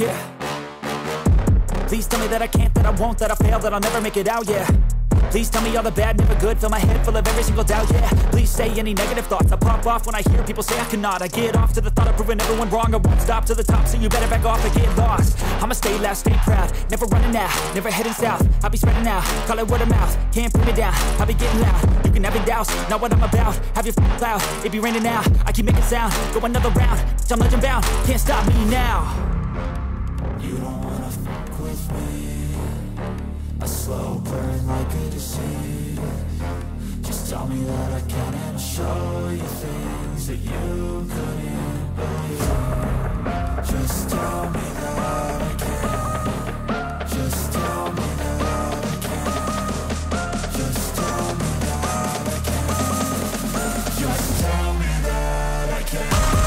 yeah. Please tell me that I can't, that I won't, that I fail, that I'll never make it out, yeah. Please tell me all the bad, never good, fill my head full of every single doubt, yeah. Please say any negative thoughts, I pop off when I hear people say I cannot. I get off to the thought of proving everyone wrong. I won't stop to the top, so you better back off or get lost. I'ma stay loud, stay proud, never running out, never heading south. I'll be spreading out, call it word of mouth, can't put me down. I'll be getting loud, you can have it douse, not what I'm about. Have your f***ing cloud, it be raining now. I keep making sound, go another round, bitch, I'm legend bound, can't stop me now. You don't wanna f*** with me, a slow burn like a disease. Just tell me that I can and I'll show you things that you couldn't believe. Just tell me that I can, just tell me that I can, just tell me that I can, just tell me that I can.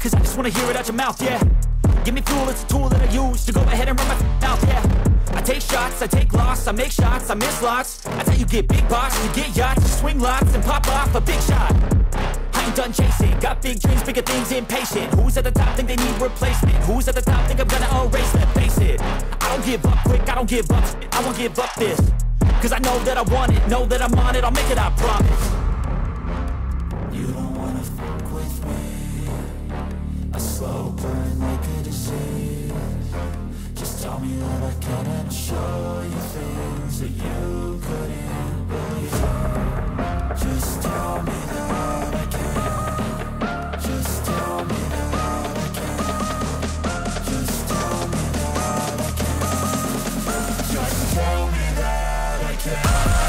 Cause I just wanna hear it out your mouth, yeah. Give me fuel, it's a tool that I use to go ahead and run my mouth, yeah. I take shots, I take loss, I make shots, I miss lots. That's how you get big box, you get yachts, you swing lots and pop off a big shot. I ain't done chasing, got big dreams, bigger things, impatient. Who's at the top think they need replacement? Who's at the top think I'm gonna erase that? Face it, I don't give up quick, I don't give up shit. I won't give up this, cause I know that I want it, know that I'm on it, I'll make it, I promise. You don't wanna fuck with me, a slow burn like a disease. Just tell me that I can and I'll show you things that you couldn't believe. Just tell me that I can, just tell me that I can, just tell me that I can, just tell me that I can.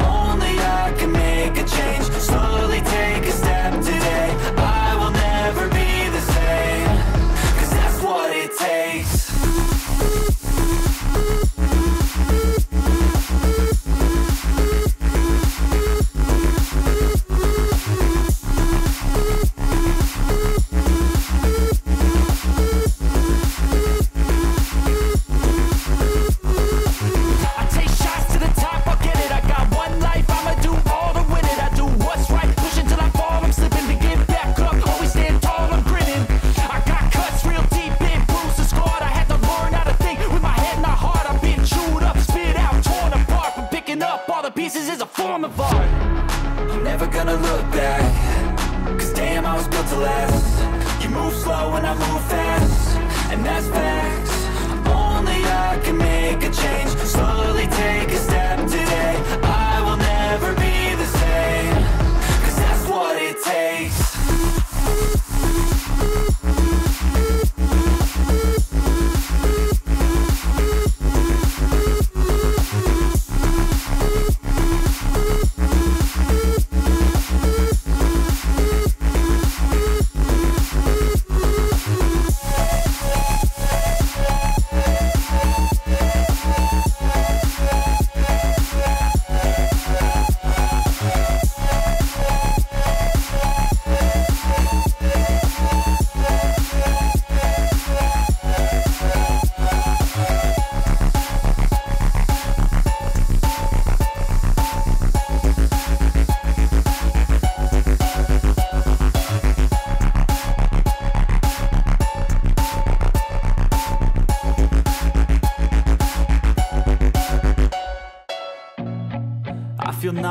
Only I can make a change. Slowly take a step today, I will never be the same, cause that's what it takes.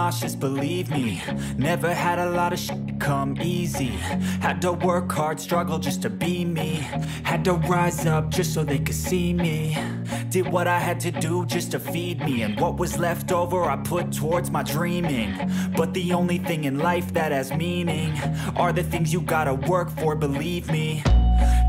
cautious, believe me. Never had a lot of shit come easy. Had to work hard, struggle just to be me. Had to rise up just so they could see me. Did what I had to do just to feed me, and what was left over I put towards my dreaming. But the only thing in life that has meaning are the things you gotta work for, believe me.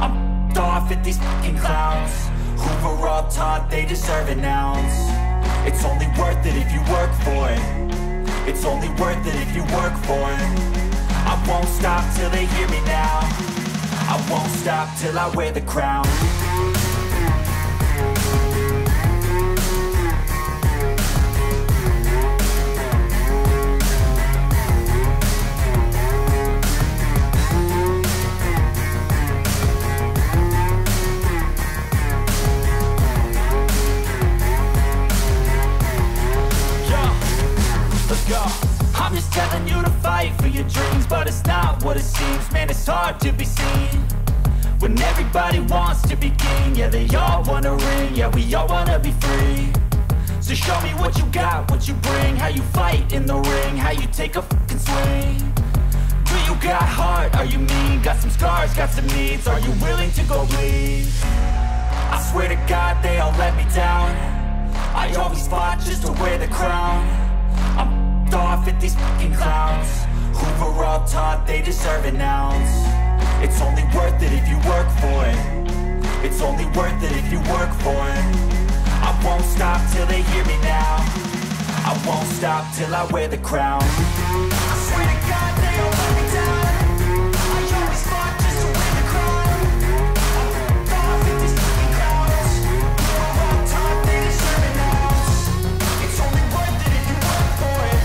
I'm off at these fucking clowns who were all taught they deserve an ounce. It's only worth it if you work for it. It's only worth it if you work for it. I won't stop till they hear me now. I won't stop till I wear the crown. I'm just telling you to fight for your dreams, but it's not what it seems. Man, it's hard to be seen when everybody wants to be king. Yeah, they all wanna ring, yeah, we all wanna be free. So show me what you got, what you bring, how you fight in the ring, how you take a fucking swing. Do you got heart, are you mean? Got some scars, got some needs, are you willing to go bleed? I swear to God they all let me down. I always fought just to wear the crown. Off at these fucking clowns who were all taught they deserve an ounce. It's only worth it if you work for it. It's only worth it if you work for it. I won't stop till they hear me now. I won't stop till I wear the crown. I swear to God they all let me down. I always fought just to win the crown. Off at these fucking clowns who were all taught they deserve an ounce. It's only worth it if you work for it.